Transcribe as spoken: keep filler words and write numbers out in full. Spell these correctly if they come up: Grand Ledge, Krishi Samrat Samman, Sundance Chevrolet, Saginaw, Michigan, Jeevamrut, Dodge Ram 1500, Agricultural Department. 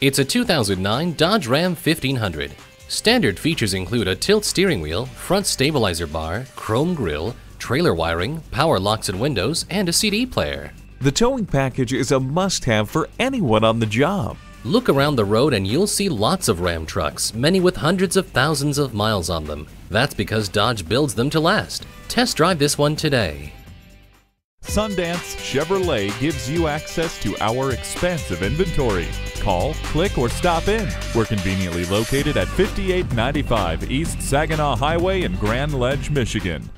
It's a two thousand nine Dodge Ram fifteen hundred. Standard features include a tilt steering wheel, front stabilizer bar, chrome grille, trailer wiring, power locks and windows, and a C D player. The towing package is a must-have for anyone on the job. Look around the road and you'll see lots of Ram trucks, many with hundreds of thousands of miles on them. That's because Dodge builds them to last. Test drive this one today. Sundance Chevrolet gives you access to our expansive inventory. Call, click, or stop in. We're conveniently located at fifty-eight ninety-five East Saginaw Highway in Grand Ledge, Michigan.